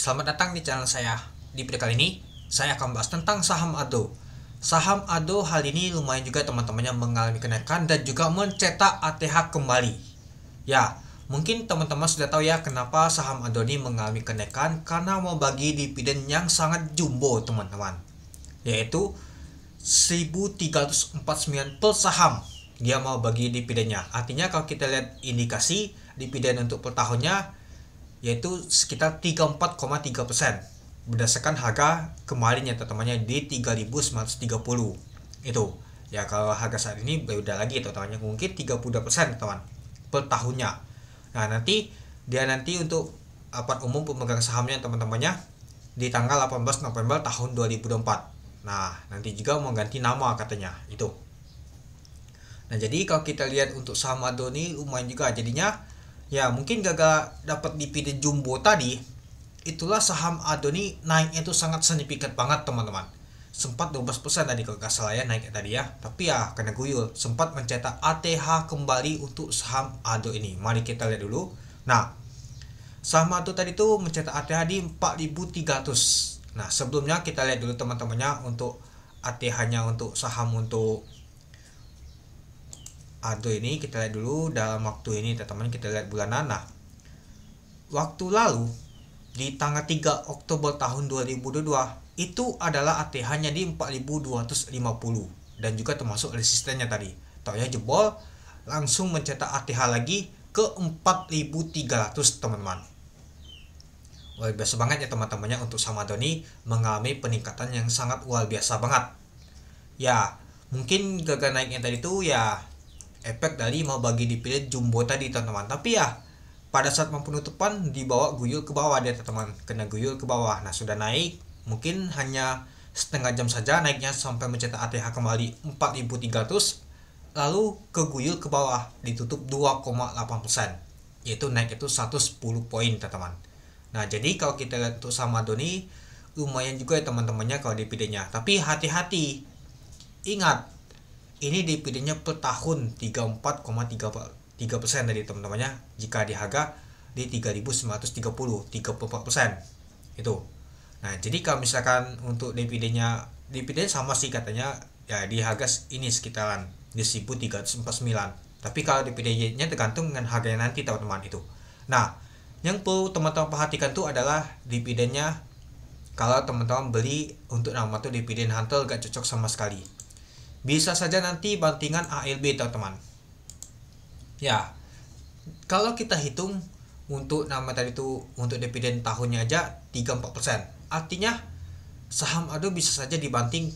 Selamat datang di channel saya. Di video kali ini, saya akan bahas tentang saham ADRO. Saham ADRO hal ini lumayan juga teman-temannya mengalami kenaikan dan juga mencetak ATH kembali. Ya, mungkin teman-teman sudah tahu ya kenapa saham ADRO ini mengalami kenaikan, karena mau bagi dividen yang sangat jumbo teman-teman, yaitu 1.349 per saham. Dia mau bagi dividennya. Artinya kalau kita lihat indikasi dividen untuk per tahunnya, yaitu sekitar 34,3% berdasarkan harga kemarin ya teman-temannya di 3.930 itu ya. Kalau harga saat ini beda lagi teman-temannya, mungkin 32% teman per tahunnya. Nah nanti untuk rapat umum pemegang sahamnya teman-temannya di tanggal 18 November tahun 2024. Nah nanti juga mau ganti nama katanya itu. Nah jadi kalau kita lihat untuk saham ADRO ini lumayan juga jadinya. Ya mungkin gagal dapat dividen jumbo tadi, itulah saham ADRO ini naiknya itu sangat signifikan banget teman-teman. Sempat 12% tadi kalau nggak salah ya naiknya tadi ya. Tapi ya kena guyul, sempat mencetak ATH kembali untuk saham ADRO ini. Mari kita lihat dulu. Nah saham ADRO tadi tuh mencetak ATH di 4.300. Nah sebelumnya kita lihat dulu teman-temannya untuk ATH-nya untuk saham untuk ADRO ini. Kita lihat dulu dalam waktu ini teman-teman, kita lihat bulanan. Nah waktu lalu di tanggal 3 Oktober tahun 2022 itu adalah ATH-nya di 4.250 dan juga termasuk resistennya tadi. Taunya jebol langsung mencetak ATH lagi ke 4.300 teman-teman. Luar biasa banget ya teman-temannya untuk saham ADRO ini mengalami peningkatan yang sangat luar biasa banget. Ya mungkin gagal naiknya tadi tuh ya efek dari mau bagi dividen jumbo tadi teman-teman. Tapi ya pada saat penutupan dibawa guyur ke bawah dia teman-teman, kena guyur ke bawah. Nah sudah naik mungkin hanya setengah jam saja naiknya sampai mencetak ATH kembali 4.300, lalu keguyur ke bawah ditutup 2,8%, yaitu naik itu 110 poin teman-teman. Nah jadi kalau kita lihat untuk saham ADRO ini lumayan juga ya teman-temannya kalau dividennya. Tapi hati-hati, ingat ini dividennya per tahun 34,3% dari teman-temannya jika di harga di 3.930, 34% itu. Nah jadi kalau misalkan untuk dividennya, dividen sama sih katanya ya di harga ini sekitaran di 1.349. Tapi kalau dividennya tergantung dengan harganya nanti teman-teman itu. Nah yang perlu teman-teman perhatikan tuh adalah dividennya. Kalau teman-teman beli untuk nama tuh dividen hunter gak cocok sama sekali. Bisa saja nanti bantingan ALB teman-teman. Ya kalau kita hitung untuk nama tadi itu untuk dividen tahunnya aja 34%, artinya saham ADRO bisa saja dibanting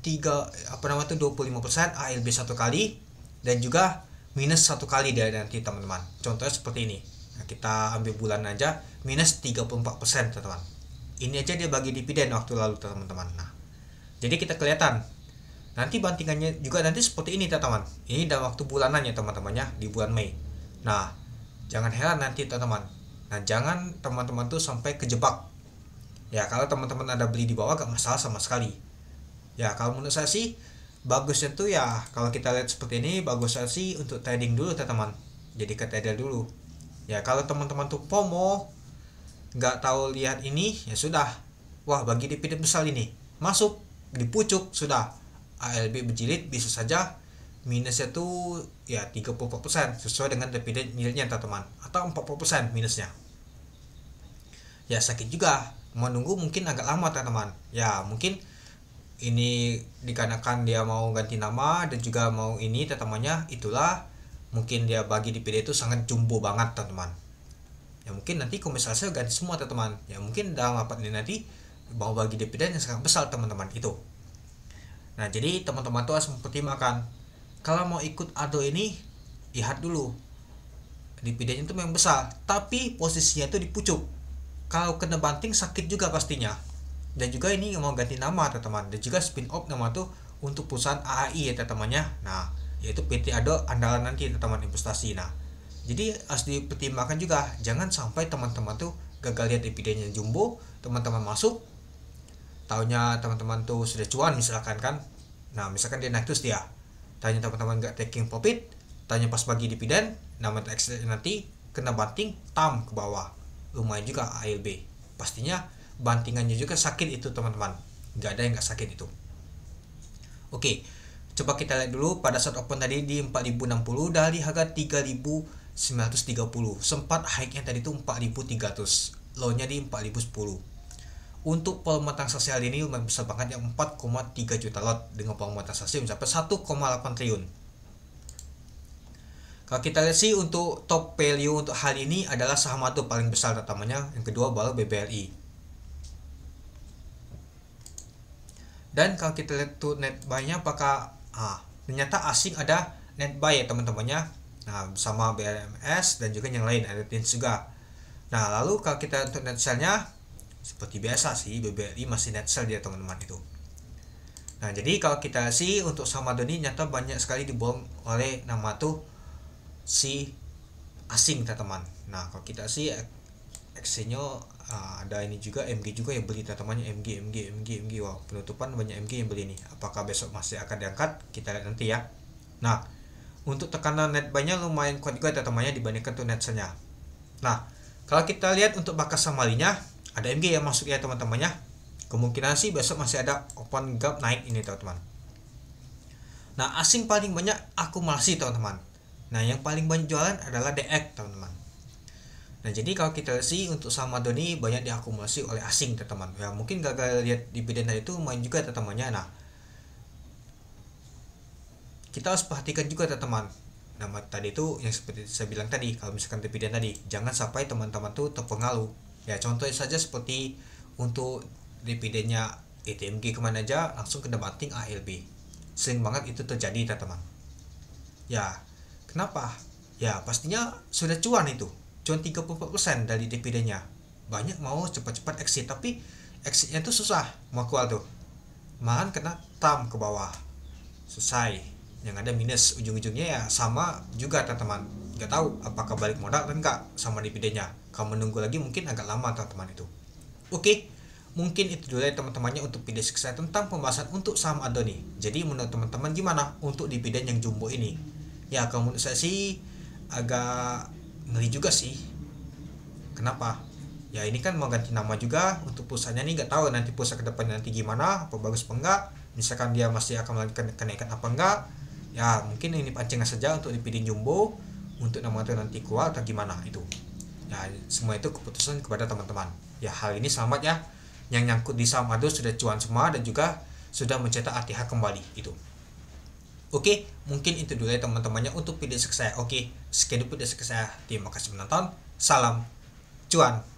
25% ALB satu kali dan juga minus satu kali dari nanti teman-teman. Contohnya seperti ini. Nah, kita ambil bulan aja minus 34% teman-teman. Ini aja dia bagi dividen waktu lalu teman-teman. Nah jadi kita kelihatan nanti bantingannya juga nanti seperti ini teman-teman. Ini dalam waktu bulanannya teman-temannya di bulan Mei. Nah jangan heran nanti teman-teman. Nah jangan teman-teman tuh sampai kejebak. Ya kalau teman-teman ada beli di bawah gak masalah sama sekali. Ya kalau menurut saya sih bagusnya tuh ya kalau kita lihat seperti ini, bagusnya sih untuk trading dulu teman-teman. Jadi ke trader dulu. Ya kalau teman-teman tuh FOMO gak tahu lihat ini, ya sudah. Wah bagi dividen besar ini, masuk dipucuk sudah. ALB berjilid bisa saja minusnya tuh ya 34% sesuai dengan dividen yieldnya teman-teman, atau 40% minusnya. Ya sakit juga menunggu mungkin agak lama teman-teman. Ya mungkin ini dikarenakan dia mau ganti nama dan juga mau ini teman-temannya, itulah mungkin dia bagi dividen itu sangat jumbo banget teman-teman. Ya mungkin nanti komisarisnya ganti semua teman-teman. Ya mungkin dalam rapat ini nanti mau bagi dividen yang sangat besar teman-teman itu. Nah jadi teman-teman tuh harus mempertimbangkan kalau mau ikut ADRO ini, lihat dulu dividennya itu memang besar, tapi posisinya itu di pucuk. Kalau kena banting sakit juga pastinya. Dan juga ini mau ganti nama teman-teman, dan juga spin off nama tuh untuk perusahaan AAI ya teman-temannya. Nah yaitu PT ADRO andalan nanti teman-teman investasi. Nah jadi harus dipertimbangkan juga, jangan sampai teman-teman tuh gagal lihat dividennya jumbo, teman-teman masuk taunya teman-teman tuh sudah cuan misalkan kan. Nah misalkan dia naik terus dia tanya teman-teman gak taking profit, tanya pas bagi dividen, nama exit nanti kena banting tam ke bawah, lumayan juga ALB 40% pastinya bantingannya juga sakit itu teman-teman. Gak ada yang gak sakit itu. Oke, coba kita lihat dulu pada saat open tadi di 4060 dari harga 3930. Sempat high-nya tadi itu 4300, low-nya di 4010. Untuk perlomatan sosial ini lumayan besar banget ya, 4,3 juta lot dengan perlomatan sosial mencapai 1,8 triliun. Kalau kita lihat sih untuk top value untuk hari ini adalah saham ADRO paling besar utamanya, yang kedua baru BBRI. Dan kalau kita lihat tuh net buy-nya apakah ternyata asing ada net buy ya teman-temannya. Nah, sama BRMS dan juga yang lain ada TINS juga. Nah, lalu kalau kita lihat net sell-nya seperti biasa sih, BBRI masih net sell dia teman-teman itu. Nah, jadi kalau kita sih untuk sama Doni nyata banyak sekali dibohong oleh nama tuh si asing teman-teman. Nah, kalau kita sih aksinya ada ini juga MG juga yang beli teman-temannya, MG. Wow, penutupan banyak MG yang beli nih. Apakah besok masih akan diangkat? Kita lihat nanti ya. Nah, untuk tekanan net buy-nya lumayan kuat juga teman-temannya dibandingkan tuh net sell-nya. Nah, kalau kita lihat untuk bakas samalinya ada MG yang masuk ya teman-temannya. Kemungkinan sih besok masih ada open gap naik ini teman-teman. Nah, asing paling banyak akumulasi teman-teman. Nah, yang paling banyak jualan adalah DX teman-teman. Nah, jadi kalau kita sih untuk sama Doni banyak diakumulasi oleh asing teman-teman. Ya, mungkin gagal lihat dividen tadi itu main juga teman-temannya. Nah, kita harus perhatikan juga teman-teman. Nah, tadi itu yang seperti saya bilang tadi, kalau misalkan dividen tadi, jangan sampai teman-teman tuh terpengaruh. Ya, contohnya saja seperti untuk dividennya ITMG kemana aja langsung kena banting ALB. Sering banget itu terjadi teman-teman. Ya, kenapa? Ya, pastinya sudah cuan itu. Cuan 34% dari dividennya. Banyak mau cepat-cepat exit, tapi exitnya itu susah mau keluar tuh. Malahan kena tam ke bawah. Selesai. Yang ada minus ujung-ujungnya ya sama juga teman-teman. Gak tahu apakah balik modal atau enggak sama dividennya. Kalau menunggu lagi mungkin agak lama teman-teman itu. Oke, mungkin itu dulu ya teman-temannya untuk video saya tentang pembahasan untuk saham ADRO nih. Jadi menurut teman-teman gimana untuk dividen yang jumbo ini? Ya, kalau menurut saya sih agak ngeri juga sih. Kenapa? Ya, ini kan mau ganti nama juga untuk perusahaannya nih, nggak tahu nanti perusahaan ke depan nanti gimana, apa bagus apa enggak. Misalkan dia masih akan melanjutkan kenaikan apa enggak. Ya, mungkin ini pancingan saja untuk dipilih jumbo untuk nama itu nanti kuat atau gimana itu. Ya, semua itu keputusan kepada teman-teman. Ya, hal ini selamat ya. Yang nyangkut di saham ADRO sudah cuan semua dan juga sudah mencetak ATH kembali itu. Oke, mungkin itu dulu ya teman-temannya untuk video saya. Oke, sekian dulu video saya. Terima kasih menonton. Salam cuan.